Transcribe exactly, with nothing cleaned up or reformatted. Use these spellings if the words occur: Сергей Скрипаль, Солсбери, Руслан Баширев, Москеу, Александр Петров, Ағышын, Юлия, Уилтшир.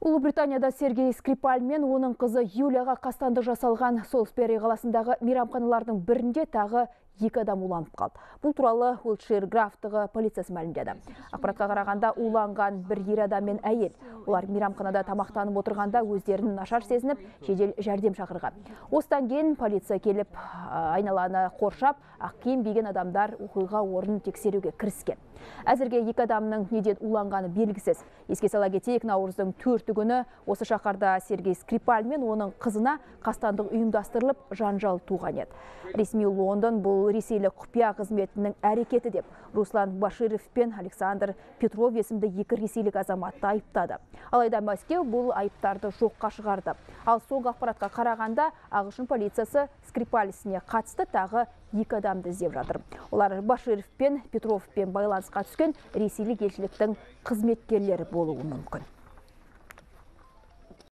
Ұлыбританияда Сергей Скрипаль мен оның қызы Юлияға қастандық жасалған Солсбери қаласындағы мейрамханалардың бірінде тағы екі адам уланып қалды. Бұл туралы Уилтшир графтығы полициясы мәлімдеді. Ақпаратқа қарағанда уланған бір ер адам мен әйел. Олар мейрамханада тамақтанып отырғанда өздерін нашар сезініп, жедел жәрдем шақырған. Осыдан кейін полиция келіп, айналаны қоршап, ақ киім киген адамдар оқиға орнын тексеруге кіріскен. Әзірге екі адамның неден уланғаны белгісіз. Еске сала кетейік, наурыздың төрті күні осы шаһарда Сергей Скрипаль мен оның қызына қастандық ұйымдастырылып, жанжал туған еді. Ресми Лондон бұл ресейлік құпия қызметінің әрекеті деп Руслан Баширев пен Александр Петров есімді екі ресейлік азаматты айыптады. Алайда Москеу бұл айыптарды жоққа шығарды. Ал соңғы ақпаратқа қарағанда Ағышын полициясы Скрипаль ісіне қатысты тағы екі адамды іздеп жатыр. Олар Баширев пен Петров пен Байлазға түскен ресейлік елшіліктің қызметкерлері болуы мүмкін.